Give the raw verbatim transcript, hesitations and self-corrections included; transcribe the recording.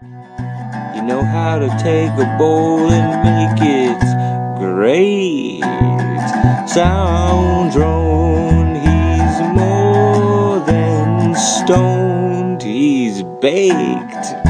You know how to take a bowl and make it great. Sound drone, he's more than stoned, he's baked.